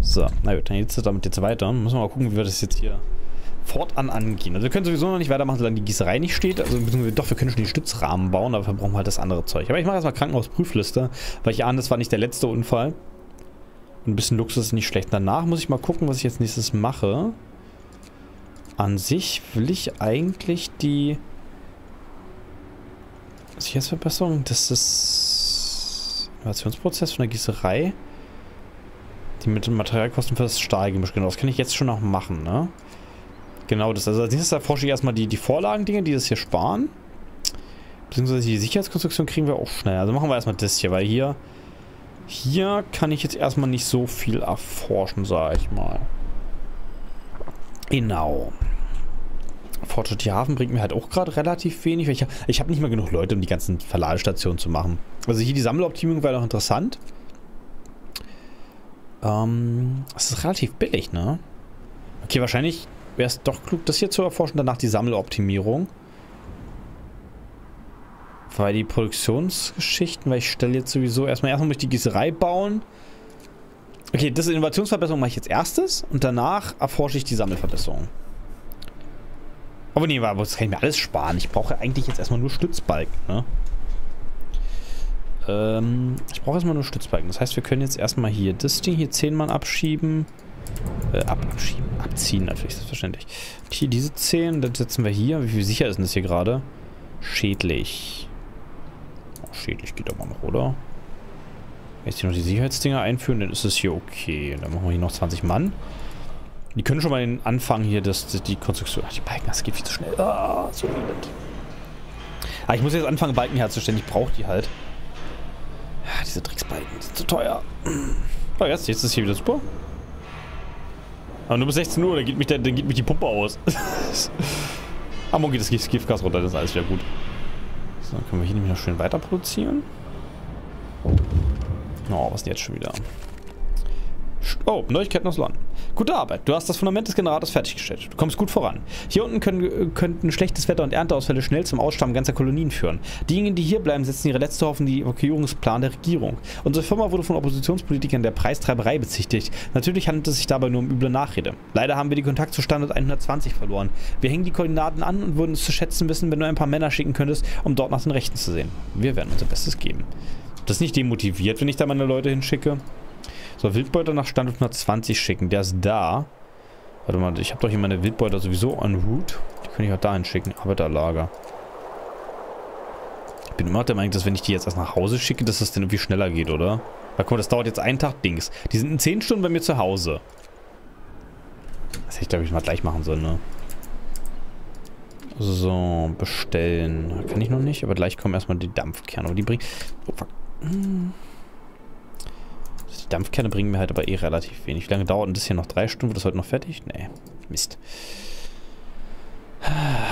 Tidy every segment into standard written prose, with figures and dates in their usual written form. So, na gut, dann geht es damit jetzt weiter. Müssen wir mal gucken, wie wir das jetzt hier fortan angehen. Also wir können sowieso noch nicht weitermachen, solange die Gießerei nicht steht. Also beziehungsweise doch, wir können schon die Stützrahmen bauen, aber wir brauchen halt das andere Zeug. Aber ich mache erstmal Krankenhausprüfliste, weil ich ahne, das war nicht der letzte Unfall. Ein bisschen Luxus ist nicht schlecht. Danach muss ich mal gucken, was ich jetzt nächstes mache. An sich will ich eigentlich die Sicherheitsverbesserung, das ist Innovationsprozess von der Gießerei. Die mit den Materialkosten für das Stahlgemisch, genau, das kann ich jetzt schon noch machen, ne? Genau das, also als nächstes erforsche ich erstmal die Vorlagendinge, die das hier sparen. Beziehungsweise die Sicherheitskonstruktion kriegen wir auch schnell. Also machen wir erstmal das hier, weil hier kann ich jetzt erstmal nicht so viel erforschen, sage ich mal. Genau. Fortschritt hier Hafen bringt mir halt auch gerade relativ wenig, weil ich habe nicht mehr genug Leute, um die ganzen Verladestationen zu machen. Also hier die Sammeloptimierung wäre noch interessant. Das ist relativ billig, ne? Okay, wahrscheinlich wäre es doch klug, das hier zu erforschen, danach die Sammeloptimierung. Weil die Produktionsgeschichten, weil ich stelle jetzt sowieso erstmal muss ich die Gießerei bauen. Okay, das ist Innovationsverbesserung, mache ich jetzt erstes und danach erforsche ich die Sammelverbesserung. Aber nee, das kann ich mir alles sparen. Ich brauche eigentlich jetzt erstmal nur Stützbalken, ne? Ich brauche erstmal nur Stützbalken. Das heißt, wir können jetzt erstmal hier das Ding hier 10 Mann abschieben. Abziehen natürlich, selbstverständlich. Und hier diese 10, das setzen wir hier. Wie viel sicher ist denn das hier gerade? Schädlich. Oh, schädlich geht aber noch, oder? Wenn ich hier noch die Sicherheitsdinger einführen, dann ist es hier okay. Dann machen wir hier noch 20 Mann. Die können schon mal den Anfang hier, die Konstruktion. Ach, die Balken, das geht viel zu schnell. Ah, so elend. Ah, ich muss jetzt anfangen, Balken herzustellen. Ich brauche die halt. Ah, diese Tricksbalken sind zu teuer. Oh, jetzt ist hier wieder super. Aber nur bis 16 Uhr, dann geht mich die Pumpe aus. Ah, morgen geht das Giftgas runter, das ist alles wieder gut. So, dann können wir hier nämlich noch schön weiter produzieren. Oh, was ist jetzt schon wieder? Oh, Neuigkeiten aus London. Gute Arbeit. Du hast das Fundament des Generators fertiggestellt. Du kommst gut voran. Hier unten könnten schlechtes Wetter und Ernteausfälle schnell zum Aussterben ganzer Kolonien führen. Diejenigen, die hier bleiben, setzen ihre letzte Hoffnung in den Evakuierungsplan der Regierung. Unsere Firma wurde von Oppositionspolitikern der Preistreiberei bezichtigt. Natürlich handelt es sich dabei nur um üble Nachrede. Leider haben wir den Kontakt zu Standort 120 verloren. Wir hängen die Koordinaten an und würden es zu schätzen wissen, wenn du ein paar Männer schicken könntest, um dort nach den Rechten zu sehen. Wir werden unser Bestes geben. Das ist nicht demotiviert, wenn ich da meine Leute hinschicke. So, Wildbeuter nach Standort 120 schicken. Der ist da. Warte mal, ich habe doch hier meine Wildbeuter sowieso en route. Die kann ich auch dahin schicken. Arbeiterlager. Ich bin immer der Meinung, dass wenn ich die jetzt erst nach Hause schicke, dass das dann irgendwie schneller geht, oder? Weil guck mal, das dauert jetzt einen Tag, Dings. Die sind in 10 Stunden bei mir zu Hause. Das hätte ich, glaube ich, mal gleich machen sollen, ne? So, bestellen. Kann ich noch nicht, aber gleich kommen erstmal die Dampfkerne. Aber die bringen... Oh, fuck. Die Dampfkerne bringen mir halt aber eh relativ wenig. Wie lange dauert denn das hier noch? 3 Stunden? Wird das heute noch fertig? Nee. Mist.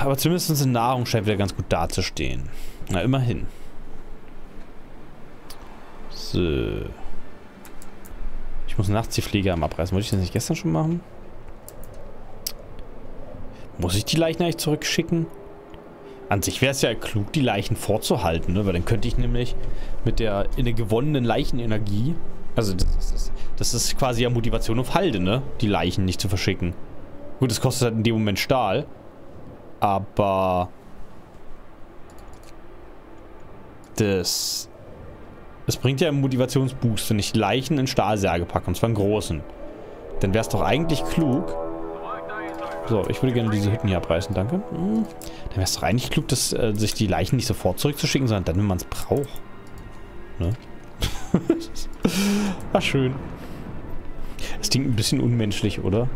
Aber zumindest in Nahrung scheint wieder ganz gut dazustehen. Na, immerhin. So. Ich muss nachts die Pflege am Abreißen. Wollte ich das nicht gestern schon machen? Muss ich die Leichen eigentlich zurückschicken? An sich wäre es ja klug, die Leichen vorzuhalten, ne? Weil dann könnte ich nämlich mit der gewonnenen Leichenenergie... Also das ist quasi ja Motivation auf Halde, ne? Die Leichen nicht zu verschicken. Gut, das kostet halt in dem Moment Stahl. Aber... Das bringt ja einen Motivationsboost, wenn ich Leichen in Stahlsärge packe. Und zwar einen großen. Dann wäre es doch eigentlich klug... So, ich würde gerne diese Hütten hier abreißen, danke. Dann wäre es doch eigentlich klug, dass sich die Leichen nicht sofort zurückzuschicken, sondern dann, wenn man es braucht. Ne? Ach, schön. Das klingt ein bisschen unmenschlich, oder?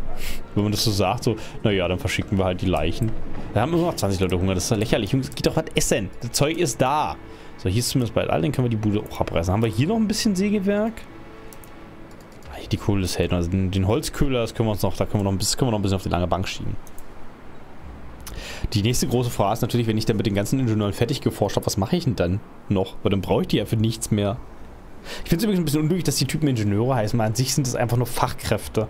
Wenn man das so sagt, so, naja, dann verschicken wir halt die Leichen. Da haben immer noch 20 Leute Hunger, das ist doch lächerlich. Jungs, geht doch was essen. Das Zeug ist da. So, hier ist zumindest bald alle, dann können wir die Bude auch abreißen. Haben wir hier noch ein bisschen Sägewerk? Ah, hier die Kohle ist hält. Also den Holzköhler, das können wir uns noch, da können wir noch ein bisschen auf die lange Bank schieben. Die nächste große Frage ist natürlich, wenn ich dann mit den ganzen Ingenieuren fertig geforscht habe, was mache ich denn dann noch? Weil dann brauche ich die ja für nichts mehr. Ich finde es übrigens ein bisschen unglücklich, dass die Typen Ingenieure heißen, weil an sich sind das einfach nur Fachkräfte.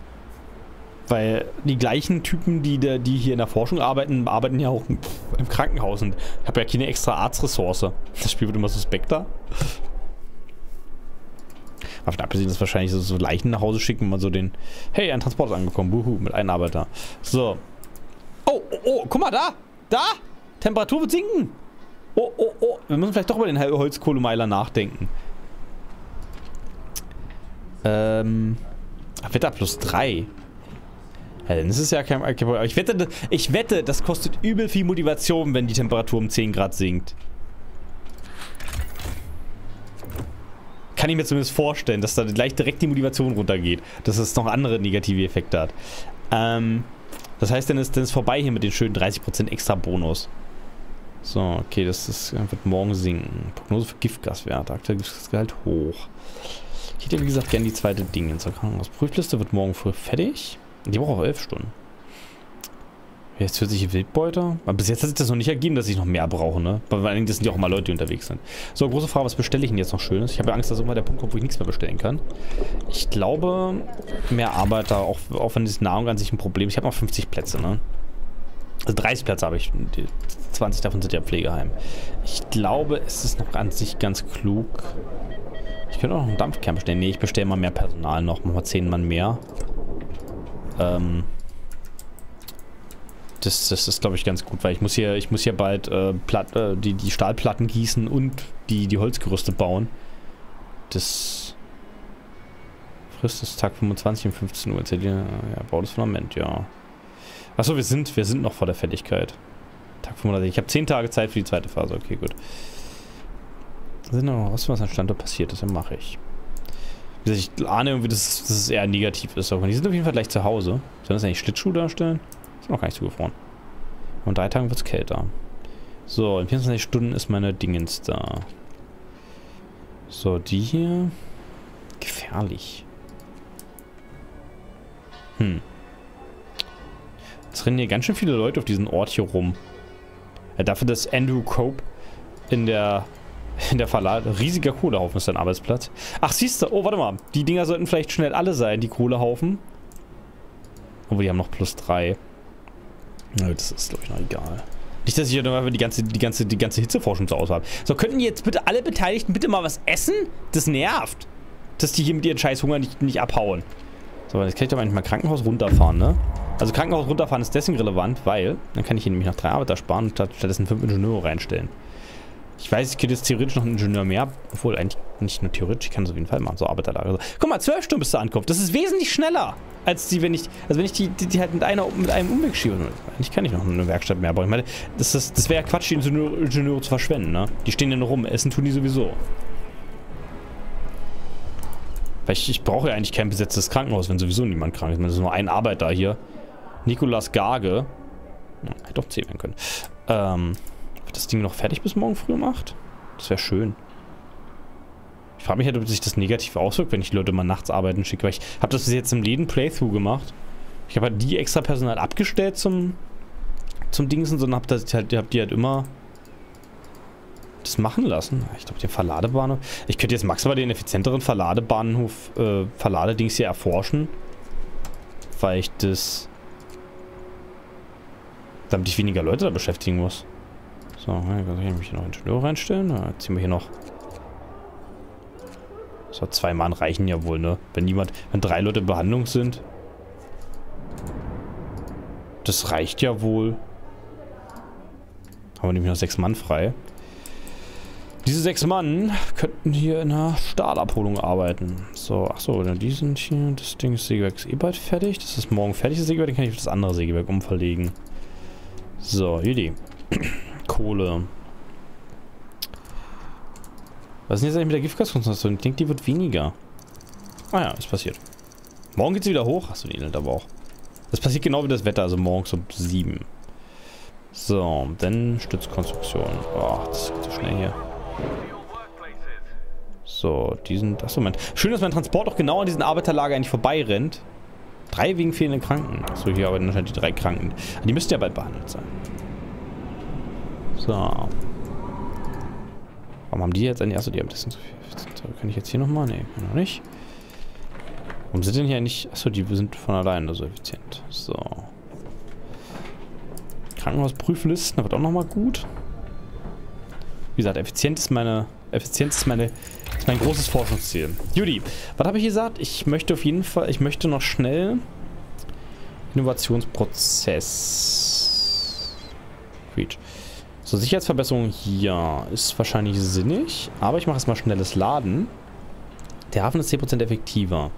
Weil die gleichen Typen, die hier in der Forschung arbeiten, arbeiten ja auch im Krankenhaus und ich habe ja keine extra Arztressource. Das Spiel wird immer suspekter. Davon abgesehen, das wahrscheinlich so Leichen nach Hause schicken, mal so den... Hey, ein Transport ist angekommen, buhu, mit einem Arbeiter. So. Oh, oh, oh, guck mal, da! Da! Temperatur wird sinken! Oh, oh, oh, wir müssen vielleicht doch über den Holzkohlemeiler nachdenken. Wetter plus 3. Ja, dann ist es ja kein... Aber ich wette, das kostet übel viel Motivation, wenn die Temperatur um 10 Grad sinkt. Kann ich mir zumindest vorstellen, dass da gleich direkt die Motivation runtergeht. Dass es noch andere negative Effekte hat. Das heißt, dann ist vorbei hier mit den schönen 30% extra Bonus. So, okay, das wird morgen sinken. Prognose für Giftgaswerte. Aktuell Giftgasgehalt hoch. Ich hätte, wie gesagt, gerne die zweite Dinge zur Krankenhausprüfliste. Wird morgen früh fertig. Die braucht auch 11 Stunden. Jetzt hört sich Wildbeute. Aber bis jetzt hat sich das noch nicht ergeben, dass ich noch mehr brauche, ne? Weil vor allen Dingen, das sind ja auch mal Leute, die unterwegs sind. So, große Frage, was bestelle ich denn jetzt noch Schönes? Ich habe ja Angst, dass irgendwann der Punkt kommt, wo ich nichts mehr bestellen kann. Ich glaube, mehr Arbeiter, auch wenn das Nahrung an sich ein Problem ist. Ich habe noch 50 Plätze, ne? Also 30 Plätze habe ich. 20 davon sind ja Pflegeheim. Ich glaube, es ist noch an sich ganz klug. Ich könnte auch noch einen Dampfkern bestellen. Ne, ich bestelle mal mehr Personal noch. Machen wir 10 Mann mehr. Das ist, glaube ich, ganz gut, weil ich muss hier bald die Stahlplatten gießen und die Holzgerüste bauen. Das Frist ist Tag 25 um 15 Uhr. Ja, baut das Fundament, ja. Achso, wir sind noch vor der Fertigkeit. Tag 35. Ich habe 10 Tage Zeit für die zweite Phase. Okay, gut. Da sind noch was an Standort passiert ist, dann mache ich. Wie gesagt, ich ahne irgendwie, dass es eher negativ ist. Aber die sind auf jeden Fall gleich zu Hause. Sollen das eigentlich Schlittschuh darstellen? Ist noch gar nicht zugefroren. Und 3 Tagen wird es kälter. So, in 24 Stunden ist meine Dingens da. So, die hier. Gefährlich. Hm. Jetzt rennen hier ganz schön viele Leute auf diesen Ort hier rum. Ja, dafür, dass Andrew Cope in der Verlade. Riesiger Kohlehaufen ist sein Arbeitsplatz. Ach, siehst du. Oh, warte mal. Die Dinger sollten vielleicht schnell alle sein, die Kohlehaufen. Obwohl, die haben noch plus 3. Nö, das ist, glaube ich, noch egal. Nicht, dass ich hier nochmal die ganze Hitzeforschung so aushabe. So, könnten jetzt bitte alle Beteiligten bitte mal was essen? Das nervt. Dass die hier mit ihren scheiß Hunger nicht abhauen. So, jetzt kann ich doch eigentlich mal Krankenhaus runterfahren, ne? Also Krankenhaus runterfahren ist deswegen relevant, weil dann kann ich hier nämlich noch 3 Arbeiter sparen und stattdessen 5 Ingenieure reinstellen. Ich weiß, ich könnte jetzt theoretisch noch einen Ingenieur mehr, obwohl eigentlich nicht nur theoretisch, ich kann es auf jeden Fall machen, so Arbeiterlager. Guck mal, 12 Stunden bis zur Ankunft, das ist wesentlich schneller, als wenn ich die halt mit einem Umweg schiebe. Eigentlich kann ich noch eine Werkstatt mehr bauen. Ich meine, das wäre ja Quatsch, die Ingenieure zu verschwenden, ne? Die stehen ja nur rum, essen tun die sowieso. Weil ich brauche ja eigentlich kein besetztes Krankenhaus, wenn sowieso niemand krank ist. Ich meine, das ist nur ein Arbeiter hier. Nikolas Gage. Ja, hätte doch 10 werden können. Wird das Ding noch fertig bis morgen früh um 8? Das wäre schön. Ich frage mich halt, ob sich das negativ auswirkt, wenn ich die Leute mal nachts arbeiten schicke. Weil ich habe das bis jetzt im Läden Playthrough gemacht. Ich habe halt die extra Personal abgestellt zum Dingsen, sondern hab die halt immer das machen lassen. Ich glaube, den Verladebahnhof. Ich könnte jetzt maximal den effizienteren Verladebahnhof, Verladedings hier erforschen. Weil ich das... Damit ich weniger Leute da beschäftigen muss. So, dann kann ich mich hier noch in den Ingenieur reinstellen. Dann ziehen wir hier noch. So, 2 Mann reichen ja wohl, ne? Wenn 3 Leute in Behandlung sind. Das reicht ja wohl. Haben wir nämlich noch 6 Mann frei. Diese 6 Mann könnten hier in einer Stahlabholung arbeiten. So, achso, die sind hier. Das Ding, das Sägewerk ist eh bald fertig. Das ist morgen fertig, das Sägewerk. Dann kann ich das andere Sägewerk umverlegen. So, Idee. Kohle. Was ist denn jetzt eigentlich mit der Giftgaskonzentration? Ich denke, die wird weniger. Ah ja, ist passiert. Morgen geht sie wieder hoch. Achso, die ähnelt aber auch. Das passiert genau wie das Wetter, also morgens um 7. So, dann Stützkonstruktion. Boah, das geht so schnell hier. So, diesen... Achso, Moment. Schön, dass mein Transport auch genau an diesen Arbeiterlager eigentlich vorbeirennt. 3 wegen fehlenden Kranken. Achso, hier arbeiten wahrscheinlich die 3 Kranken. Die müssten ja bald behandelt sein. So. Warum haben die jetzt eine? Achso, die haben das nicht so viel. Kann ich jetzt hier nochmal? Ne, kann noch nicht. Warum sind denn hier nicht? Achso, die sind von alleine so effizient. So. Krankenhausprüflisten, das wird auch nochmal gut. Wie gesagt, Effizienz ist meine Das ist mein großes Forschungsziel. Judy, was habe ich gesagt? Ich möchte auf jeden Fall, ich möchte noch schnell Innovationsprozess. Great. So, Sicherheitsverbesserung, ja, ist wahrscheinlich sinnig, aber ich mache erstmal schnelles Laden. Der Hafen ist 10% effizienter.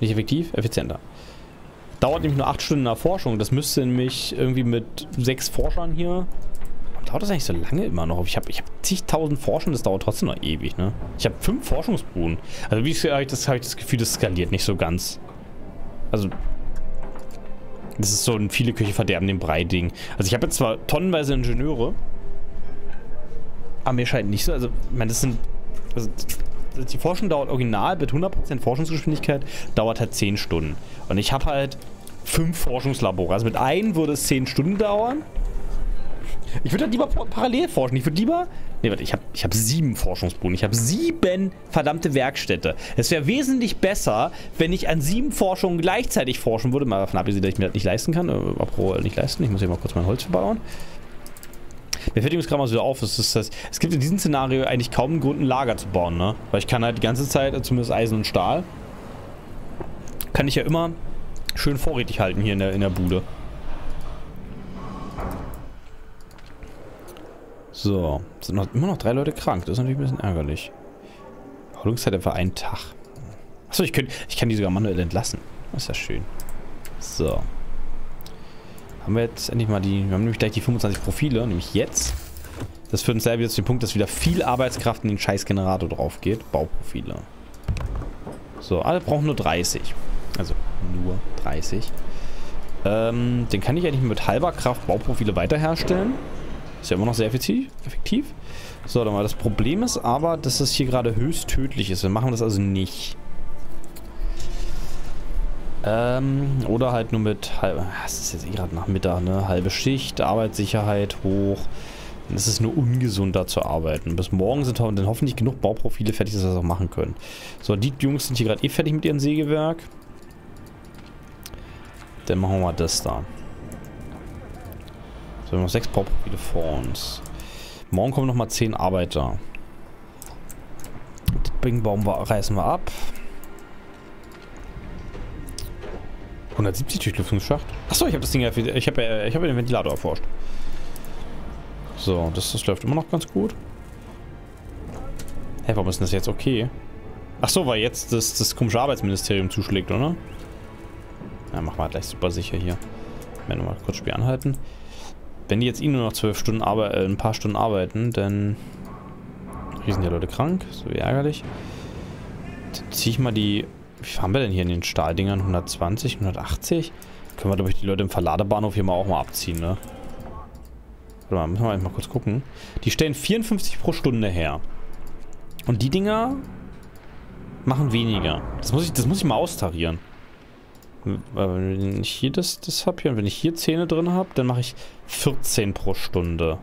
Nicht effektiv, effizienter. Dauert nämlich nur 8 Stunden Erforschung. Das müsste nämlich irgendwie mit 6 Forschern hier... Warum dauert das eigentlich so lange immer noch? Ich hab zigtausend Forschungen, das dauert trotzdem noch ewig, ne? Ich habe 5 Forschungsbuden. Also wie gesagt, habe ich das Gefühl, das skaliert nicht so ganz. Also... Das ist so ein viele Küche verderben den Brei-Ding. Also ich habe jetzt zwar tonnenweise Ingenieure, aber mir scheint nicht so, also ich meine, das sind, also die Forschung dauert original mit 100% Forschungsgeschwindigkeit, dauert halt 10 Stunden. Und ich habe halt 5 Forschungslabore, also mit einem würde es 10 Stunden dauern. Ich würde halt lieber parallel forschen, ich würde lieber... Ne, warte, ich hab 7 Forschungsbuden. Ich habe 7 verdammte Werkstätte. Es wäre wesentlich besser, wenn ich an 7 Forschungen gleichzeitig forschen würde. Mal davon abgesehen, dass ich mir das nicht leisten kann. Apropos nicht leisten. Ich muss hier mal kurz mein Holz verbauen. Mir fällt übrigens gerade mal so auf. Es gibt in diesem Szenario eigentlich kaum einen Grund, ein Lager zu bauen, ne? Weil ich kann halt die ganze Zeit, zumindest Eisen und Stahl, kann ich ja immer schön vorrätig halten hier in der Bude. So, sind immer noch 3 Leute krank. Das ist natürlich ein bisschen ärgerlich. Erholungszeit etwa einen Tag. Achso, ich kann die sogar manuell entlassen. Das ist ja schön. So. Haben wir jetzt endlich mal die... Wir haben nämlich gleich die 25 Profile, nämlich jetzt. Das führt uns leider wieder zu dem Punkt, dass wieder viel Arbeitskraft in den Scheißgenerator drauf geht. Bauprofile. So, alle brauchen nur 30. Also, nur 30. Den kann ich eigentlich mit halber Kraft Bauprofile weiterherstellen. Ist ja immer noch sehr effektiv. So, dann mal. Das Problem ist aber, dass das hier gerade höchst tödlich ist. Wir machen das also nicht. Oder halt nur mit halber. Das ist jetzt eh gerade nach Mittag, ne? Halbe Schicht, Arbeitssicherheit hoch. Dann ist es nur ungesund, da zu arbeiten. Bis morgen sind dann hoffentlich genug Bauprofile fertig, dass wir das auch machen können. So, die Jungs sind hier gerade eh fertig mit ihrem Sägewerk. Dann machen wir mal das da. So, wir haben noch 6 Bauprofile vor uns. Morgen kommen nochmal 10 Arbeiter. Den Bringbaum reißen wir ab. 170 Durchlüftungsschacht. Achso, ich habe das Ding ja... Ich hab ja den Ventilator erforscht. So, das läuft immer noch ganz gut. Hä, warum ist denn das jetzt okay? Achso, weil jetzt das komische Arbeitsministerium zuschlägt, oder? Ja, machen wir halt gleich super sicher hier. Wenn wir mal kurz Spiel anhalten. Wenn die jetzt nur noch 12 Stunden ein paar Stunden arbeiten, dann sind ja Leute krank, so wie ärgerlich. Dann ziehe ich mal die... Wie haben wir denn hier in den Stahldingern? 120, 180? Können wir, glaube ich, die Leute im Verladebahnhof hier mal auch mal abziehen, ne? Warte mal, müssen wir mal kurz gucken. Die stellen 54 pro Stunde her. Und die Dinger machen weniger. Das muss ich mal austarieren. Wenn ich hier das habe hier und wenn ich hier 10 drin habe, dann mache ich 14 pro Stunde.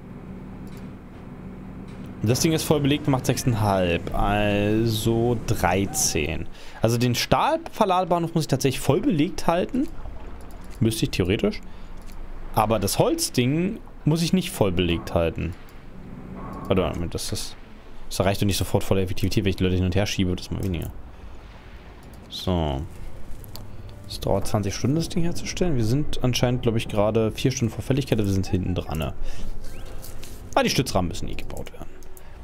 Das Ding ist voll belegt und macht 6,5. Also 13. Also den Stahlverladebahnhof muss ich tatsächlich voll belegt halten. Müsste ich theoretisch. Aber das Holzding muss ich nicht voll belegt halten. Warte mal, das erreicht doch nicht sofort volle Effektivität, wenn ich die Leute hin und her schiebe. Das ist mal weniger. So. Es dauert 20 Stunden, das Ding herzustellen. Wir sind anscheinend, glaube ich, gerade 4 Stunden vor Fälligkeit, aber wir sind hinten dran. Ne? Ah, die Stützrahmen müssen eh gebaut werden.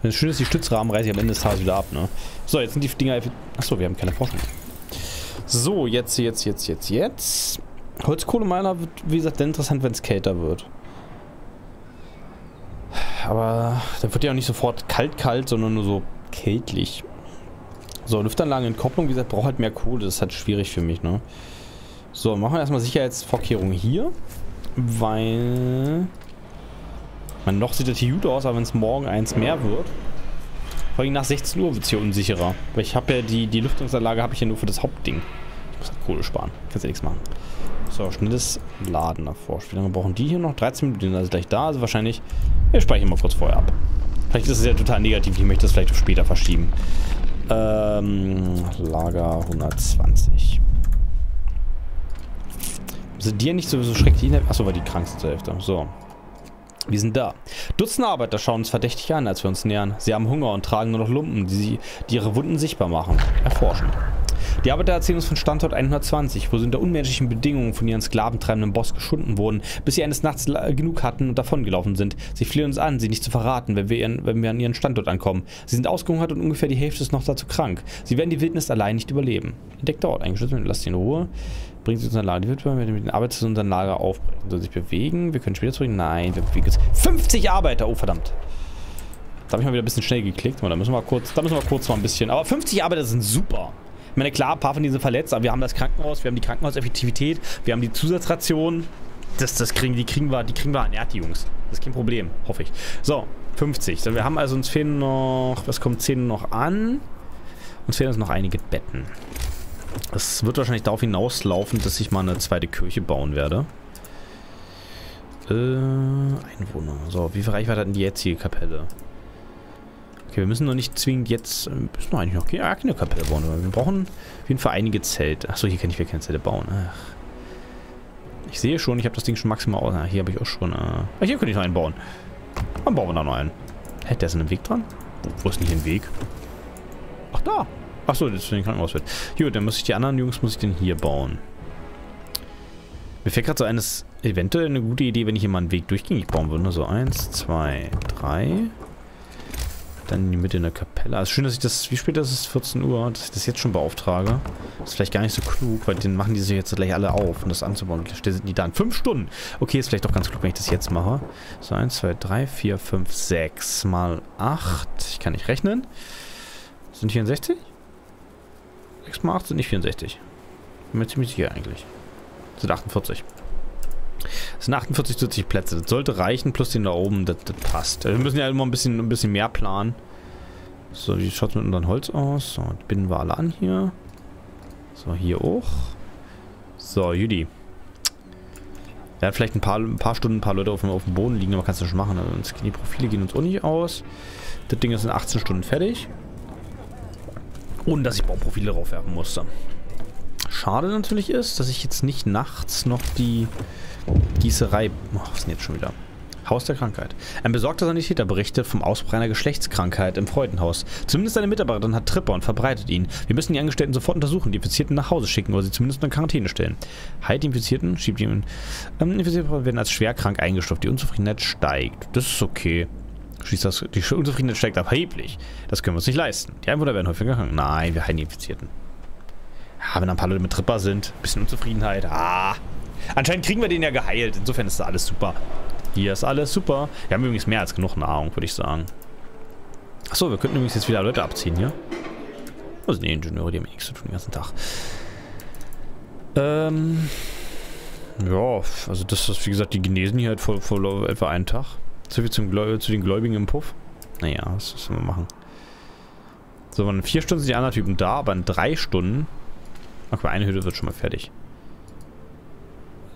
Wenn es schön ist, die Stützrahmen reiße ich am Ende des Tages wieder ab, ne? So, jetzt sind die Dinger... Achso, wir haben keine Forschung. So, jetzt. Holzkohlemeiler wird, wie gesagt, dann interessant, wenn es kälter wird. Aber da wird ja auch nicht sofort kalt, sondern nur so kältlich. So, Lüftanlagen in Kopplung, wie gesagt, braucht halt mehr Kohle. Das ist halt schwierig für mich, ne? So, machen wir erstmal Sicherheitsvorkehrungen hier. Weil... Man, noch sieht das hier gut aus, aber wenn es morgen eins mehr wird... Vor allem nach 16 Uhr wird es hier unsicherer. Weil ich habe ja die Lüftungsanlage habe ich ja nur für das Hauptding. Ich muss halt Kohle sparen. Kannst ja nichts machen. So, schnelles Laden erforscht. Wie lange brauchen die hier noch? 13 Minuten, also gleich da. Also wahrscheinlich... Wir speichern mal kurz vorher ab. Vielleicht ist es ja total negativ. Ich möchte das vielleicht auf später verschieben. Lager 120. Sind die ja nicht sowieso schrecklich? Achso, weil die krank sind zur Hälfte. So. Wir sind da. Dutzende Arbeiter schauen uns verdächtig an, als wir uns nähern. Sie haben Hunger und tragen nur noch Lumpen, die ihre Wunden sichtbar machen. Erforschen. Die Arbeiter erzählen uns von Standort 120, wo sie unter unmenschlichen Bedingungen von ihren sklaventreibenden Boss geschunden wurden, bis sie eines Nachts genug hatten und davongelaufen sind. Sie flehen uns an, sie nicht zu verraten, wenn wir an ihren Standort ankommen. Sie sind ausgehungert und ungefähr die Hälfte ist noch dazu krank. Sie werden die Wildnis allein nicht überleben. Entdeckter Ort eingeschüttet, lasst sie in Ruhe. Bringt sie in unser Lager. Die Wildbäume werden mit den Arbeitern zu unserem Lager aufbrechen. Sollen sich bewegen? Wir können später zurück. Nein, wir bewegen uns. 50 Arbeiter! Oh, verdammt. Da habe ich mal wieder ein bisschen schnell geklickt. Da müssen wir kurz mal ein bisschen. Aber 50 Arbeiter sind super. Ich meine, klar, ein paar von denen sind verletzt, aber wir haben das Krankenhaus, wir haben die Krankenhauseffektivität, wir haben die Zusatzration. Die kriegen wir ernährt, die Jungs. Das ist kein Problem, hoffe ich. So, 50. So, wir haben also, uns fehlen noch, was kommt 10 noch an? Uns fehlen uns noch einige Betten. Es wird wahrscheinlich darauf hinauslaufen, dass ich mal eine zweite Kirche bauen werde. Einwohner. So, wie viel Reichweite hat denn die jetzige Kapelle? Okay, wir müssen noch nicht zwingend jetzt... Müssen wir eigentlich noch keine Kapelle bauen. Wir brauchen auf jeden Fall einige Zelte. Achso, hier kann ich wieder keine Zelte bauen. Ach. Ich sehe schon, ich habe das Ding schon maximal aus. Hier habe ich auch schon... hier könnte ich noch einen bauen. Dann bauen wir da noch einen. Hä, der ist in dem Weg dran? Wo ist denn hier ein Weg? Ach, da. Achso, das ist für den Krankenhaus. Gut, dann muss ich die anderen Jungs, den hier bauen. Mir fällt gerade so eines... Eventuell eine gute Idee, wenn ich hier mal einen Weg durchgängig bauen würde. So, 1, 2, 3... Dann in die Mitte in der Kapelle. Also schön, dass ich das... Wie spät ist es? 14 Uhr. Dass ich das jetzt schon beauftrage. Das ist vielleicht gar nicht so klug, weil dann machen die sich jetzt gleich alle auf, um das anzubauen. Und da sind die da in 5 Stunden. Okay, ist vielleicht doch ganz klug, wenn ich das jetzt mache. So, 1, 2, 3, 4, 5, 6 mal 8. Ich kann nicht rechnen. Sind 64? 6 mal 8 sind nicht 64. Bin mir ziemlich sicher eigentlich. Sind 48. Es sind 48 zusätzliche Plätze. Das sollte reichen, plus den da oben. Das passt. Wir müssen ja immer ein bisschen mehr planen. So, wie schaut es mit unserem Holz aus? So, binden wir alle an hier. So, hier auch. So, Judy. Ja, vielleicht ein paar Stunden ein paar Leute auf dem Boden liegen, aber kannst du schon machen. Also, die Profile gehen uns auch nicht aus. Das Ding ist in 18 Stunden fertig. Ohne, dass ich Bauprofile draufwerfen musste. Schade natürlich ist, dass ich jetzt nicht nachts noch die Gießerei... Oh, was ist denn jetzt schon wieder? Haus der Krankheit. Ein besorgter Sanitäter berichtet vom Ausbruch einer Geschlechtskrankheit im Freudenhaus. Zumindest eine Mitarbeiterin hat Tripper und verbreitet ihn. Wir müssen die Angestellten sofort untersuchen, die Infizierten nach Hause schicken oder sie zumindest in Quarantäne stellen. Halt die Infizierten, schiebt ihn. Infizierte werden als schwerkrank eingestuft. Die Unzufriedenheit steigt. Das ist okay. Die Unzufriedenheit steigt erheblich. Das können wir uns nicht leisten. Die Einwohner werden häufiger krank. Nein, wir heilen die Infizierten. Ja, wenn ein paar Leute mit Tripper sind. Ein bisschen Unzufriedenheit. Ah. Anscheinend kriegen wir den ja geheilt. Insofern ist da alles super. Hier ist alles super. Wir haben übrigens mehr als genug Nahrung, würde ich sagen. Achso, wir könnten übrigens jetzt wieder Leute abziehen hier. Wo sind die Ingenieure? Die haben nichts zu tun den ganzen Tag. Ja, also das ist, wie gesagt, die genesen hier halt vor etwa einen Tag. So viel zu den Gläubigen im Puff. Naja, was sollen wir machen? So, in 4 Stunden sind die anderen Typen da, aber in 3 Stunden... Ach, eine Hütte wird schon mal fertig.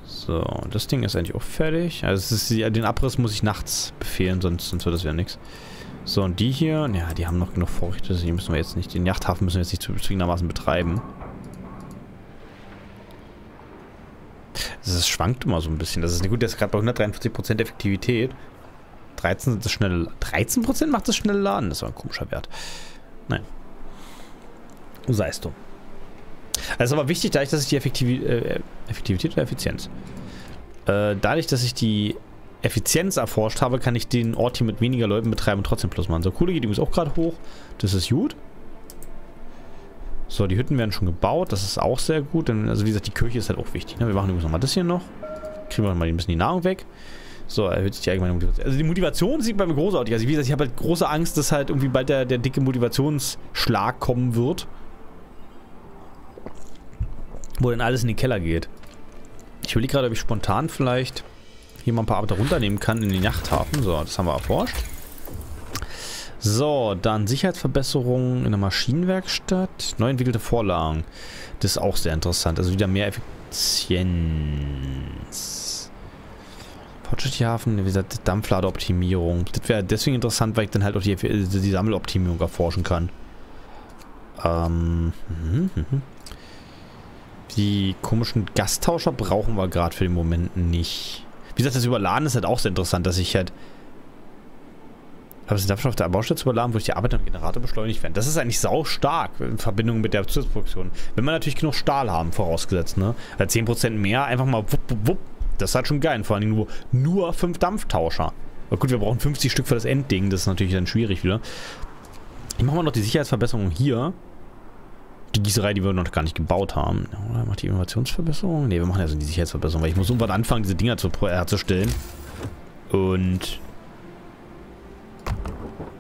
So, das Ding ist eigentlich auch fertig. Also es ist, ja, den Abriss muss ich nachts befehlen, sonst wird das ja nichts. So, und die hier, ja, die haben noch genug Vorräte, deswegen müssen wir jetzt nicht, den Yachthafen müssen wir jetzt nicht zwingendermaßen betreiben. Das schwankt immer so ein bisschen. Das ist nicht gut, der ist gerade bei 143% Effektivität. 13% macht das schnelle Laden. Das war ein komischer Wert. Nein. Sei es dumm. Also ist aber wichtig, dadurch, dass ich die Effektivität oder Effizienz? Dadurch, dass ich die Effizienz erforscht habe, kann ich den Ort hier mit weniger Leuten betreiben und trotzdem Plus machen. So, Kohle geht übrigens auch gerade hoch. Das ist gut. So, die Hütten werden schon gebaut. Das ist auch sehr gut. Denn, also wie gesagt, die Kirche ist halt auch wichtig. Ne? Wir machen übrigens nochmal das hier noch. Kriegen wir mal ein bisschen die Nahrung weg. So, erhöht sich die allgemeine Motivation. Also die Motivation sieht bei mir großartig. Also wie gesagt, ich habe halt große Angst, dass halt irgendwie bald der dicke Motivationsschlag kommen wird. Wo denn alles in den Keller geht. Ich überlege gerade, ob ich spontan vielleicht hier mal ein paar Arbeiter runternehmen kann in den Yachthafen. So, das haben wir erforscht. So, dann Sicherheitsverbesserungen in der Maschinenwerkstatt. Neu entwickelte Vorlagen. Das ist auch sehr interessant. Also wieder mehr Effizienz. Fortschrittlicher Hafen, wie gesagt, Dampfladeoptimierung. Das wäre deswegen interessant, weil ich dann halt auch die Sammeloptimierung erforschen kann. Die komischen Gasttauscher brauchen wir gerade für den Moment nicht. Wie gesagt, das Überladen ist halt auch sehr interessant, dass ich halt... Aber sie darf schon auf der Baustelle überladen, wo ich die Arbeit am Generator beschleunigt werde. Das ist eigentlich sau stark in Verbindung mit der Zusatzproduktion. Wenn wir natürlich genug Stahl haben, vorausgesetzt, ne? Weil 10% mehr, einfach mal wupp, wupp, wupp. Das ist halt schon geil. Vor allem nur 5 Dampftauscher. Aber gut, wir brauchen 50 Stück für das Endding. Das ist natürlich dann schwierig wieder. Ich mache mal noch die Sicherheitsverbesserung hier. Die Gießerei, die wir noch gar nicht gebaut haben. Oder macht die Innovationsverbesserung? Ne, wir machen ja so die Sicherheitsverbesserung, weil ich muss irgendwann anfangen, diese Dinger herzustellen. Und...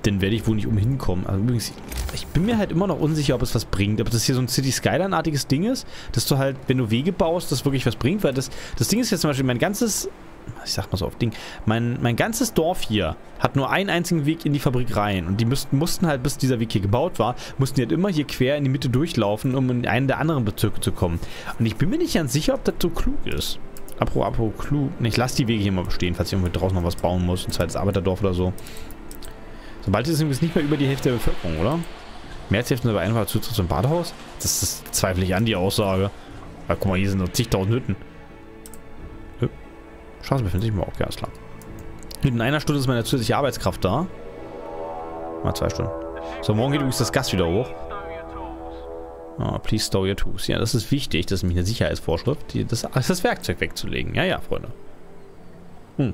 dann werde ich wohl nicht umhin kommen. Also übrigens, ich bin mir halt immer noch unsicher, ob es was bringt. Ob das hier so ein City Skyline-artiges Ding ist, dass du halt, wenn du Wege baust, das wirklich was bringt. Weil das Ding ist jetzt zum Beispiel mein ganzes, ich sag mal so auf Ding, mein ganzes Dorf hier hat nur einen einzigen Weg in die Fabrik rein. Und die mussten halt, bis dieser Weg hier gebaut war, mussten die halt immer hier quer in die Mitte durchlaufen, um in einen der anderen Bezirke zu kommen. Und ich bin mir nicht ganz sicher, ob das so klug ist. Apropos klug. Ich lasse die Wege hier mal bestehen, falls ich irgendwie draußen noch was bauen muss. Ein zweites Arbeiterdorf oder so. Sobald ist es übrigens nicht mehr über die Hälfte der Bevölkerung, oder? Mehr als die Hälfte war einfach Zutritt zum Badehaus? Das zweifle ich an, die Aussage. Aber guck mal, hier sind noch zigtausend Hütten. Straße befindet sich mal auch, ja, ist klar. In einer Stunde ist meine zusätzliche Arbeitskraft da. Mal 2 Stunden. So, morgen geht übrigens das Gas wieder hoch. Ah, please store your tools. Ja, das ist wichtig. Das ist nämlich eine Sicherheitsvorschrift, das Werkzeug wegzulegen. Ja, ja, Freunde. Hier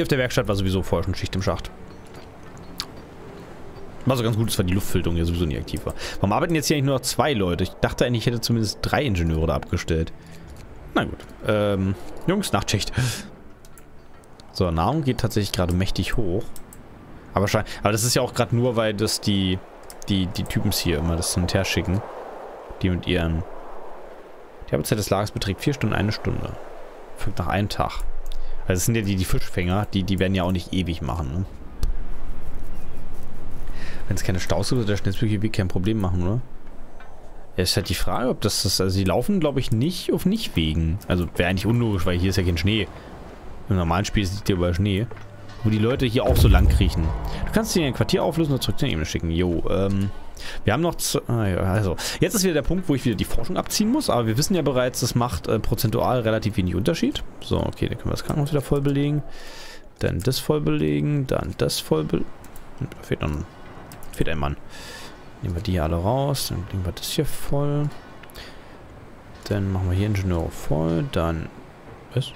auf der Werkstatt war sowieso vorher schon Schicht im Schacht. Was so ganz gut ist, weil die Luftfilterung hier sowieso nicht aktiv war. Warum arbeiten jetzt hier eigentlich nur noch 2 Leute? Ich dachte eigentlich, ich hätte zumindest 3 Ingenieure da abgestellt. Na gut. Jungs, Nachtschicht. So, Nahrung geht tatsächlich gerade mächtig hoch. Aber scheint. Aber das ist ja auch gerade nur, weil das die Typens hier immer das hin und her schicken. Die mit ihren. Die Arbeitszeit des Lagers beträgt 4 Stunden 1 Stunde. 5 nach einem Tag. Also es sind ja die Fischfänger, die werden ja auch nicht ewig machen, ne? Wenn es keine Staus gibt, wird der schnellstmögliche Weg kein Problem machen, oder? Ja, ist halt die Frage, ob das... Also die laufen, glaube ich, nicht auf Nichtwegen. Also wäre eigentlich unlogisch, weil hier ist ja kein Schnee. Im normalen Spiel sieht ihr überall Schnee. Wo die Leute hier auch so lang kriechen. Du kannst dir ein Quartier auflösen und zurück zur Ebene schicken. Jo, wir haben noch... Also, jetzt ist wieder der Punkt, wo ich wieder die Forschung abziehen muss. Aber wir wissen ja bereits, das macht prozentual relativ wenig Unterschied. So, okay, dann können wir das Krankenhaus wieder voll belegen. Dann das voll belegen. Dann das voll belegen. Da fehlt noch ein... Fehlt ein Mann. Nehmen wir die hier alle raus. Dann kriegen wir das hier voll. Dann machen wir hier Ingenieure voll. Dann... Was?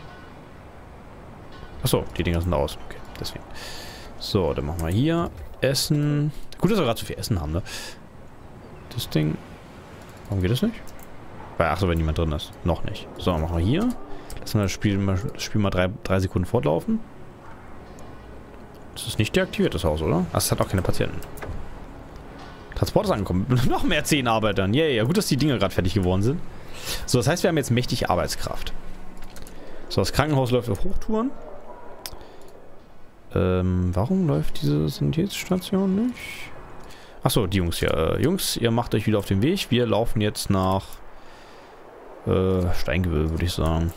Achso, die Dinger sind aus. Okay, deswegen. So, dann machen wir hier Essen. Gut, dass wir gerade so viel Essen haben, ne? Das Ding... Warum geht das nicht? Weil, achso, wenn niemand drin ist. Noch nicht. So, dann machen wir hier. Lassen wir das Spiel mal 3 Sekunden fortlaufen. Das ist nicht deaktiviert, das Haus, oder? Ach, es hat auch keine Patienten. Transport ist angekommen. Noch mehr 10 Arbeitern. Yeah, ja, gut, dass die Dinger gerade fertig geworden sind. So, das heißt, wir haben jetzt mächtig Arbeitskraft. So, das Krankenhaus läuft auf Hochtouren. Warum läuft diese Synthesestation nicht? Achso, die Jungs hier. Jungs, ihr macht euch wieder auf den Weg. Wir laufen jetzt nach Steingewölbe, würde ich sagen.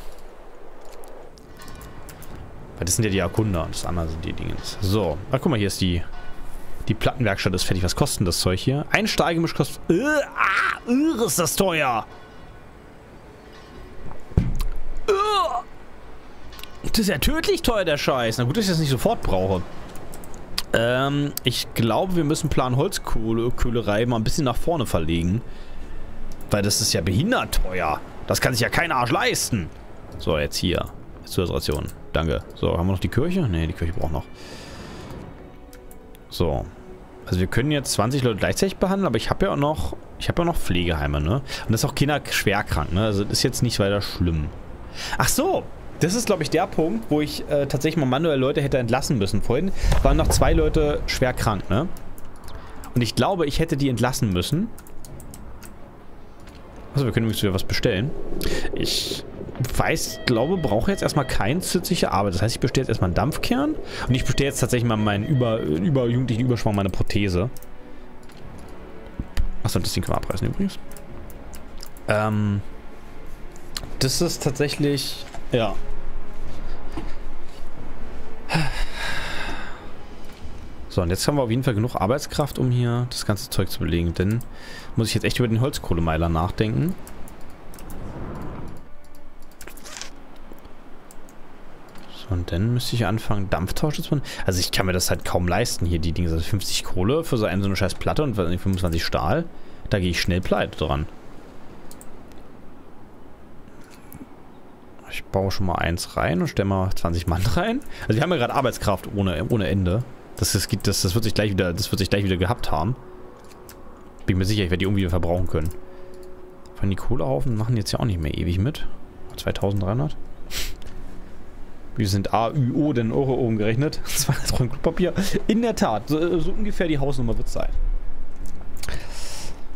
Weil das sind ja die Erkunder und das andere sind die Dinge. So, ach, guck mal, hier ist die... Die Plattenwerkstatt ist fertig. Was kostet das Zeug hier? Ein Stahlgemisch kostet... ist das teuer! Das ist ja tödlich teuer, der Scheiß. Na gut, dass ich das nicht sofort brauche. Ich glaube, wir müssen Plan Holzkohleköhlerei mal ein bisschen nach vorne verlegen. Weil das ist ja behindert teuer. Das kann sich ja kein Arsch leisten. So, jetzt hier. Zusatzration. Danke. So, haben wir noch die Kirche? Ne, die Kirche braucht noch. So. Also wir können jetzt 20 Leute gleichzeitig behandeln, aber ich habe ja auch noch... Ich habe ja noch Pflegeheime, ne? Und das ist auch keiner schwerkrank, ne? Also das ist jetzt nicht weiter schlimm. Ach so! Das ist, glaube ich, der Punkt, wo ich tatsächlich mal manuell Leute hätte entlassen müssen. Vorhin waren noch 2 Leute schwerkrank, ne? Und ich glaube, ich hätte die entlassen müssen. Also wir können übrigens wieder was bestellen. Ich... glaube, brauche jetzt erstmal keine zusätzliche Arbeit. Das heißt, ich bestelle jetzt erstmal einen Dampfkern und ich bestelle jetzt tatsächlich mal meinen jugendlichen Überschwang, meine Prothese. Achso, das Ding können wir abreißen übrigens. Das ist tatsächlich... Ja. So, und jetzt haben wir auf jeden Fall genug Arbeitskraft, um hier das ganze Zeug zu belegen. Denn muss ich jetzt echt über den Holzkohlemeiler nachdenken. Und dann müsste ich anfangen, Dampftausch zu machen. Also ich kann mir das halt kaum leisten hier, die Dinge. Also 50 Kohle für so eine scheiß Platte und 25 Stahl. Da gehe ich schnell pleite dran. Ich baue schon mal eins rein und stelle mal 20 Mann rein. Also wir haben ja gerade Arbeitskraft ohne Ende. Das wird sich gleich wieder, gehabt haben. Bin mir sicher, ich werde die irgendwie verbrauchen können. Von die Kohlehaufen machen jetzt ja auch nicht mehr ewig mit. 2300. Wir sind AÜO, denn Euro oben gerechnet. 200 Rollen Klopapier. In der Tat, so ungefähr die Hausnummer wird es sein.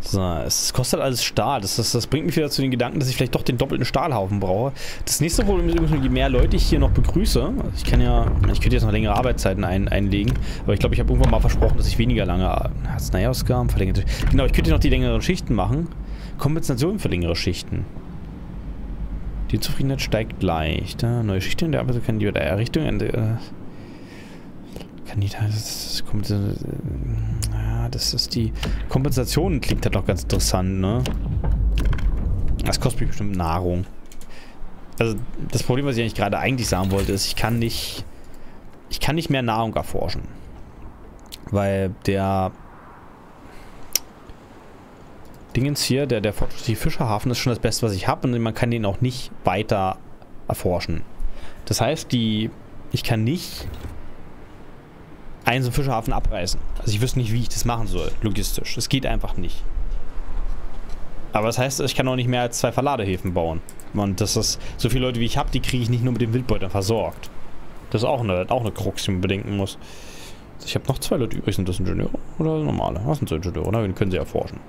So, es kostet alles Stahl. Das bringt mich wieder zu den Gedanken, dass ich vielleicht doch den doppelten Stahlhaufen brauche. Das nächste Problem ist übrigens, je mehr Leute ich hier noch begrüße. Ich könnte jetzt noch längere Arbeitszeiten einlegen. Aber ich glaube, ich habe irgendwann mal versprochen, dass ich weniger lange... Arzneiausgaben verlängert. Genau, ich könnte noch die längeren Schichten machen. Kompensation für längere Schichten. Die Zufriedenheit steigt leicht. Neue Schichten in der Arbeit kann die oder Errichtung... Das ist die Kompensation, klingt halt auch ganz interessant, ne? Das kostet mich bestimmt Nahrung. Also das Problem, was ich eigentlich gerade sagen wollte, ist, ich kann nicht mehr Nahrung erforschen. Weil der Dingens hier, der fortschrittliche Fischerhafen ist schon das Beste, was ich habe, und man kann den auch nicht weiter erforschen. Das heißt, ich kann nicht einen so einen Fischerhafen abreißen. Also ich wüsste nicht, wie ich das machen soll, logistisch. Das geht einfach nicht. Aber das heißt, ich kann auch nicht mehr als 2 Verladehäfen bauen. Und das ist, so viele Leute wie ich habe, die kriege ich nicht nur mit den Wildbeutern versorgt. Das ist auch eine Krux, die man bedenken muss. Ich habe noch 2 Leute übrig. Sind das Ingenieure oder normale? Was sind so Ingenieure? Na, den können sie erforschen.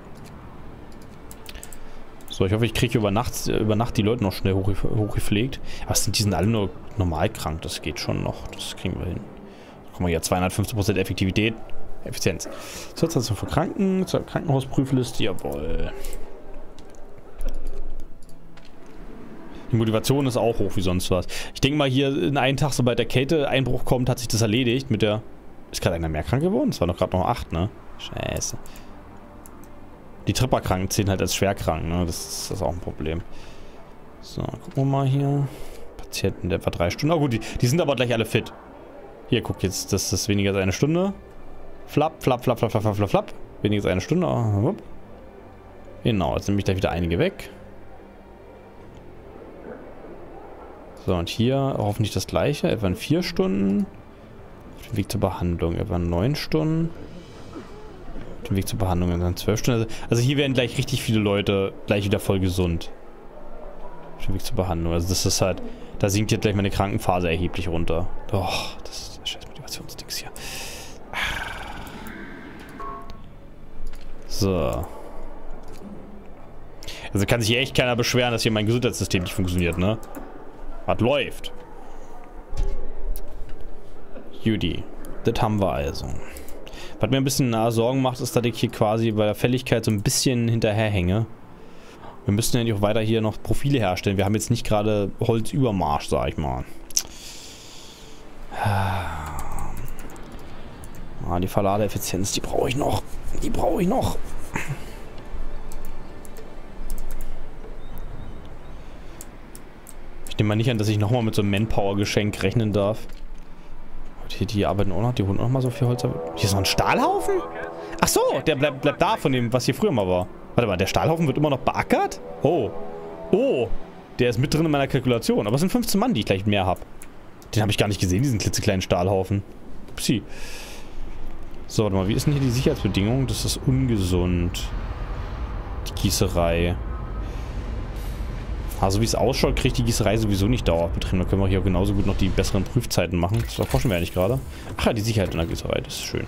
So, ich hoffe, ich kriege über Nacht die Leute noch schnell hochgepflegt. Aber die sind alle nur normal krank. Das geht schon noch. Das kriegen wir hin. Guck mal hier, 250% Effektivität. Effizienz. Zusatzleistung für Kranken. Zur Krankenhausprüfliste. Jawohl. Die Motivation ist auch hoch wie sonst was. Ich denke mal hier in einem Tag, sobald der Kälteeinbruch kommt, hat sich das erledigt mit der... Ist gerade einer mehr krank geworden? Es waren doch gerade noch 8, ne? Scheiße. Die Tripperkranken zählen halt als schwerkrank, ne? Das ist auch ein Problem. So, gucken wir mal hier. Patienten der etwa 3 Stunden. Oh gut, die sind aber gleich alle fit. Hier, guck jetzt, das ist weniger als eine Stunde. Flap, flap, flap, flap, flap, flap, flap. Weniger als eine Stunde. Genau, jetzt nehme ich gleich wieder einige weg. So, und hier hoffentlich das gleiche. Etwa in 4 Stunden. Auf dem Weg zur Behandlung. Etwa in 9 Stunden. Auf dem Weg zur Behandlung. Etwa in 12 Stunden. Also hier werden gleich richtig viele Leute gleich wieder voll gesund. Auf dem Weg zur Behandlung. Also das ist halt... Da sinkt jetzt gleich meine Krankenphase erheblich runter. Doch, das ist das scheiß Motivationsdings hier. So. Also kann sich hier echt keiner beschweren, dass hier mein Gesundheitssystem nicht funktioniert, ne? Was läuft? Judy. Das haben wir also. Was mir ein bisschen Sorgen macht, ist, dass ich hier quasi bei der Fälligkeit so ein bisschen hinterherhänge. Wir müssen ja nicht auch weiter hier noch Profile herstellen. Wir haben jetzt nicht gerade Holzübermarsch, sag ich mal. Die Verladeeffizienz, die brauche ich noch. Ich nehme mal nicht an, dass ich nochmal mit so einem Manpower-Geschenk rechnen darf. Die arbeiten auch noch, die holen auch noch mal so viel Holz ab. Hier ist noch ein Stahlhaufen? Ach so, der bleibt da von dem, was hier früher mal war. Warte mal, der Stahlhaufen wird immer noch beackert? Oh. Oh. Der ist mit drin in meiner Kalkulation. Aber es sind 15 Mann, die ich gleich mehr habe. Den habe ich gar nicht gesehen, diesen klitzekleinen Stahlhaufen. Psi. So, warte mal, wie ist denn hier die Sicherheitsbedingung? Das ist ungesund. Die Gießerei. Also wie es ausschaut, kriege ich die Gießerei sowieso nicht dauerhaft betrieben. Da können wir hier auch genauso gut noch die besseren Prüfzeiten machen. Das erforschen wir ja nicht gerade. Ach ja, die Sicherheit in der Gießerei, das ist schön.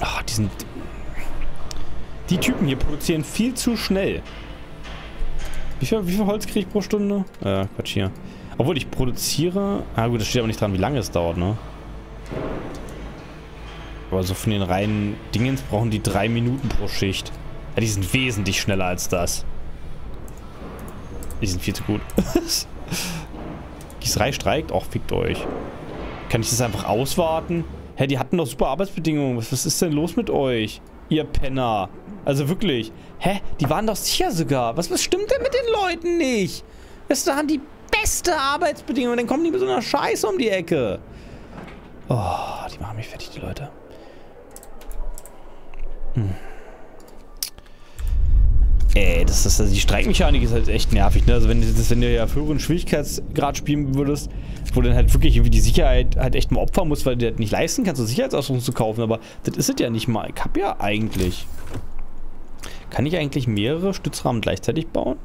Ach, die Typen hier produzieren viel zu schnell. Wie viel Holz kriege ich pro Stunde? Quatsch hier. Obwohl ich produziere... Ah gut, das steht aber nicht dran, wie lange es dauert, ne? Aber so von den reinen Dingens brauchen die 3 Minuten pro Schicht. Ja, die sind wesentlich schneller als das. Die sind viel zu gut. Gießerei streikt? Och, fickt euch. Kann ich das einfach auswarten? Hä, die hatten doch super Arbeitsbedingungen. Was ist denn los mit euch? Ihr Penner. Also wirklich. Hä? Die waren doch sicher sogar. Was stimmt denn mit den Leuten nicht? Da haben die beste Arbeitsbedingungen, dann kommen die mit so einer Scheiße um die Ecke. Oh, die machen mich fertig, die Leute. Hm. Ey, die Streikmechanik ist halt echt nervig, ne? Also wenn du ja auf höheren Schwierigkeitsgrad spielen würdest, wo dann halt wirklich irgendwie die Sicherheit halt echt mal opfern musst, weil du das nicht leisten kannst, so Sicherheitsausrüstung zu kaufen, aber das ist es ja nicht mal. Ich hab ja eigentlich... Kann ich eigentlich mehrere Stützrahmen gleichzeitig bauen?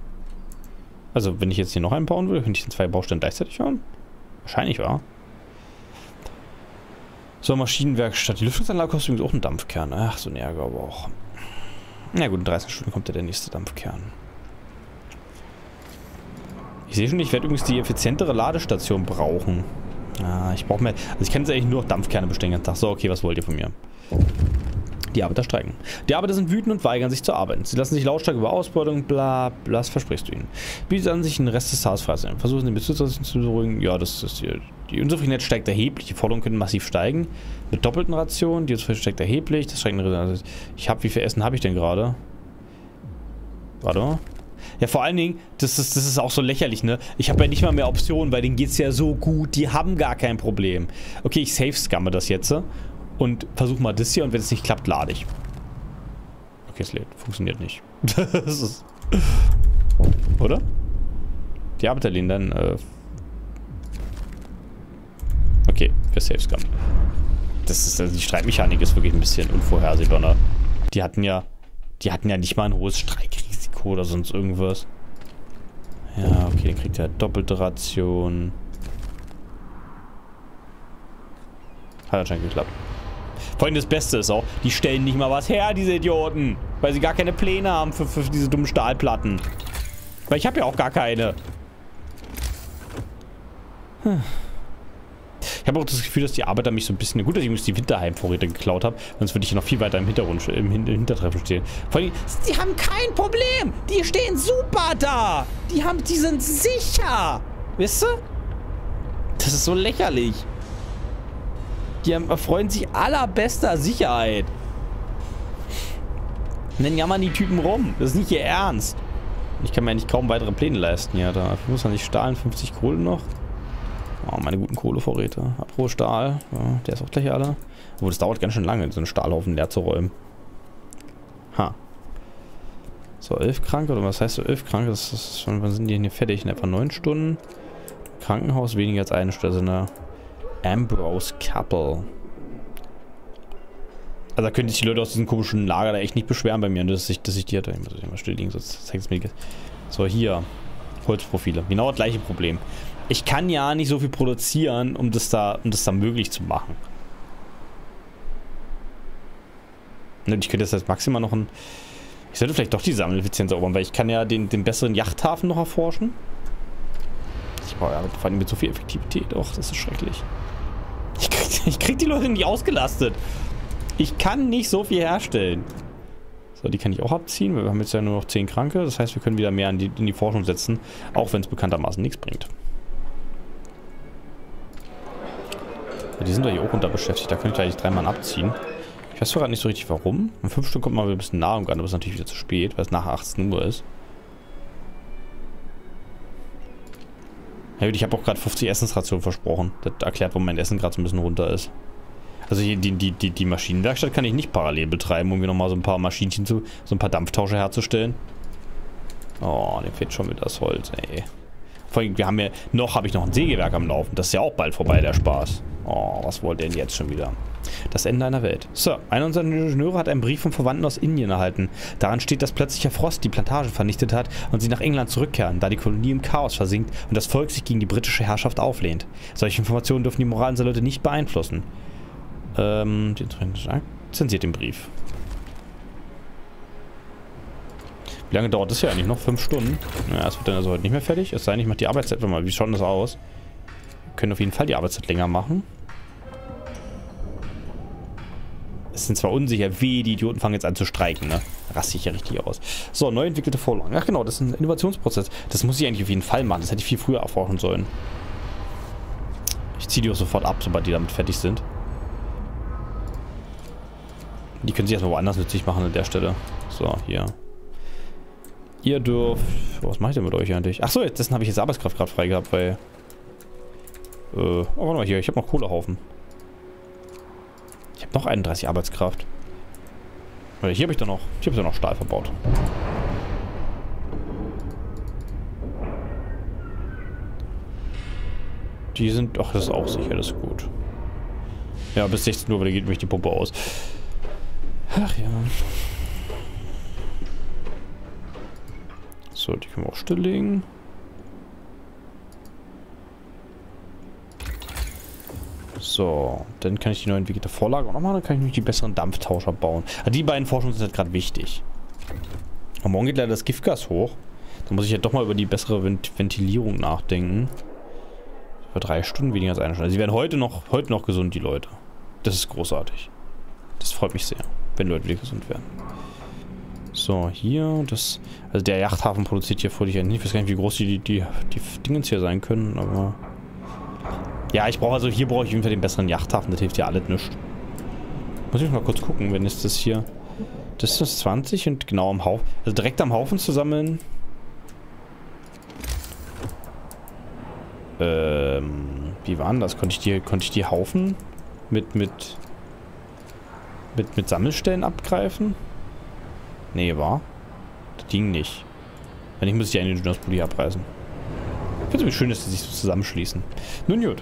Also, wenn ich jetzt hier noch einen bauen würde, könnte ich den zwei Baustellen gleichzeitig haben? Wahrscheinlich, wa? So, Maschinenwerkstatt. Die Lüftungsanlage kostet übrigens auch einen Dampfkern. Ach, so ein Ärger aber auch. Na gut, in 30 Stunden kommt ja der nächste Dampfkern. Ich sehe schon, ich werde übrigens die effizientere Ladestation brauchen. Ah, ich brauche mehr... Also, ich kann jetzt eigentlich nur noch Dampfkerne bestellen den ganzen Tag. So, okay, was wollt ihr von mir? Die Arbeiter streiken. Die Arbeiter sind wütend und weigern sich zu arbeiten. Sie lassen sich lautstark über Ausbeutung, bla, bla, das versprichst du ihnen. Bietet an, sich den Rest des Tages frei zu nehmen. Versuchen, die Besitzer zu beruhigen. Ja, das ist hier. Die Unzufriedenheit steigt erheblich. Die Forderungen können massiv steigen. Mit doppelten Rationen. Die Unzufriedenheit steigt erheblich. Das steigt eine. Ich habe, wie viel Essen habe ich denn gerade? Warte mal. Ja, vor allen Dingen, das ist auch so lächerlich, ne? Ich habe ja nicht mal mehr Optionen, weil denen geht es ja so gut. Die haben gar kein Problem. Okay, ich safe-scamme das jetzt. Und versuch mal das hier und wenn es nicht klappt, lade ich. Okay, es lädt. Funktioniert nicht. Das ist... Oder? Die Arbeiter lehnen dann... Okay, wir Safe-Scam. Also die Streikmechanik ist wirklich ein bisschen unvorhersehbar, ne? Die hatten ja nicht mal ein hohes Streikrisiko oder sonst irgendwas. Ja, okay, dann kriegt er doppelte Ration. Hat anscheinend geklappt. Vor allem das Beste ist auch, die stellen nicht mal was her, diese Idioten. Weil sie gar keine Pläne haben für diese dummen Stahlplatten. Weil ich habe ja auch gar keine. Hm. Ich habe auch das Gefühl, dass die Arbeiter mich so ein bisschen... Gut, dass ich übrigens die Winterheimvorräte geklaut habe. Sonst würde ich noch viel weiter im Hintertreffen stehen. Vor allem, die haben kein Problem. Die stehen super da. Die sind sicher. Wisst ihr? Das ist so lächerlich. Die erfreuen sich allerbester Sicherheit. Und dann jammern die Typen rum. Das ist nicht ihr Ernst. Ich kann mir eigentlich kaum weitere Pläne leisten. Ja, da muss man nicht stahlen. 50 Kohle noch. Oh, meine guten Kohlevorräte. Pro Stahl. Ja, der ist auch gleich alle. Obwohl, das dauert ganz schön lange, so einen Stahlhaufen leer zu räumen. Ha. So, 11 Kranke. Oder was heißt so 11 Kranke? Wann sind die denn hier fertig? In etwa 9 Stunden. Krankenhaus weniger als eine Stunde. Also Ambrose Couple. Also da können sich die Leute aus diesem komischen Lager da echt nicht beschweren bei mir, dass ich die hatte. Ich muss immer still liegen, sonst zeigt es mir nicht. So, hier. Holzprofile. Genau das gleiche Problem. Ich kann ja nicht so viel produzieren, um das da möglich zu machen. Und ich könnte jetzt als maximal noch ein... Ich sollte vielleicht doch die Sammeleffizienz erobern, weil ich kann ja den besseren Yachthafen noch erforschen. Ich war ja vor allem mit so viel Effektivität. Och, das ist schrecklich. Ich krieg die Leute nicht ausgelastet. Ich kann nicht so viel herstellen. So, die kann ich auch abziehen. Wir haben jetzt ja nur noch 10 Kranke. Das heißt, wir können wieder mehr in die Forschung setzen. Auch wenn es bekanntermaßen nichts bringt. Ja, die sind doch hier auch unterbeschäftigt. Da könnte ich eigentlich 3 Mann abziehen. Ich weiß gerade nicht so richtig warum. Um 5 Stunden kommt man wieder ein bisschen Nahrung an. Aber es ist natürlich wieder zu spät, weil es nach 18 Uhr ist. Ich habe auch gerade 50 Essensrationen versprochen. Das erklärt, warum mein Essen gerade so ein bisschen runter ist. Also hier die Maschinenwerkstatt kann ich nicht parallel betreiben, um mir nochmal so ein paar Maschinchen so ein paar Dampftauscher herzustellen. Oh, dem fehlt schon wieder das Holz, ey. Vor allem, wir haben ja habe ich noch ein Sägewerk am Laufen. Das ist ja auch bald vorbei, der Spaß. Oh, was wollt ihr denn jetzt schon wieder? Das Ende einer Welt. So, einer unserer Ingenieure hat einen Brief von Verwandten aus Indien erhalten. Daran steht, dass plötzlicher Frost die Plantagen vernichtet hat und sie nach England zurückkehren, da die Kolonie im Chaos versinkt und das Volk sich gegen die britische Herrschaft auflehnt. Solche Informationen dürfen die Moral unserer Leute nicht beeinflussen. Zensiert den Brief. Wie lange dauert das ja eigentlich noch? 5 Stunden? Ja, es wird dann also heute nicht mehr fertig. Es sei denn, ich mache die Arbeitszeit mal. Wie schaut das aus? Wir können auf jeden Fall die Arbeitszeit länger machen. Es sind zwar unsicher, wie die Idioten fangen jetzt an zu streiken, ne? Raste ich ja richtig aus. So, neu entwickelte Vorlagen. Ach genau, das ist ein Innovationsprozess. Das muss ich eigentlich auf jeden Fall machen. Das hätte ich viel früher erforschen sollen. Ich ziehe die auch sofort ab, sobald die damit fertig sind. Die können sich erstmal woanders nützlich machen an der Stelle. So, hier. Ihr dürft... Was mache ich denn mit euch eigentlich? Achso, dessen habe ich jetzt Arbeitskraft gerade frei gehabt, weil... oh, warte mal hier. Ich habe noch Kohlehaufen. Ich habe noch 31 Arbeitskraft. Weil hier habe ich dann noch... Hier habe ich dann noch Stahl verbaut. Die sind... Ach, das ist auch sicher. Das ist gut. Ja, bis 16 Uhr, weil da geht mich die Pumpe aus. Ach ja. So, die können wir auch stilllegen. So, dann kann ich die neuen Wege der Vorlage auch noch machen. Dann kann ich nämlich die besseren Dampftauscher bauen. Also die beiden Forschungen sind halt gerade wichtig. Aber morgen geht leider das Giftgas hoch. Da muss ich ja doch mal über die bessere Ventilierung nachdenken. Über 3 Stunden weniger als 1 Stunde. Also sie werden heute noch gesund, die Leute. Das ist großartig. Das freut mich sehr, wenn Leute wieder gesund werden. So, hier, das... Also der Yachthafen produziert hier vor dich nicht. Ich weiß gar nicht, wie groß die Dingens hier sein können, aber... Ja, ich brauche also... Hier brauche ich jedenfalls den besseren Yachthafen. Das hilft ja alles nichts. Muss ich mal kurz gucken, wenn jetzt das hier... Das ist das 20 und genau am Haufen... Also direkt am Haufen zu sammeln... Wie war denn das? Konnte ich die Haufen mit Sammelstellen abgreifen? Nee, war. Das ging nicht. Wenn nicht, muss ich die eine Dynastpolie abreißen. Ich finde es schön, dass sie sich so zusammenschließen. Nun gut.